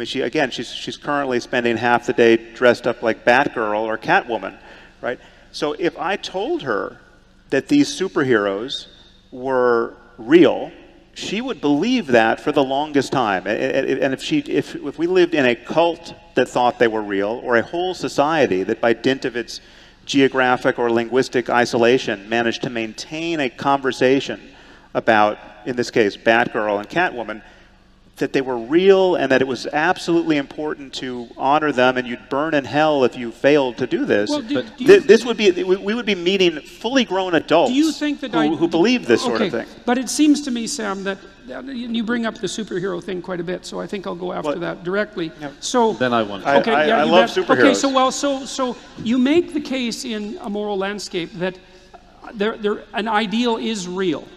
mean, she, again, she's currently spending half the day dressed up like Batgirl or Catwoman, right? So if I told her that these superheroes were real, she would believe that for the longest time. And if we lived in a cult that thought they were real, or a whole society that by dint of its geographic or linguistic isolation managed to maintain a conversation about, in this case, Batgirl and Catwoman, that they were real and that it was absolutely important to honor them, and you'd burn in hell if you failed to do this. Well, this would be, we would be meeting fully grown adults who believe this sort of thing. But it seems to me, Sam, that you bring up the superhero thing quite a bit, so I think I'll go after that directly. Yeah. So then I want. I love superheroes. Okay, so so you make the case in A Moral Landscape that an ideal is real.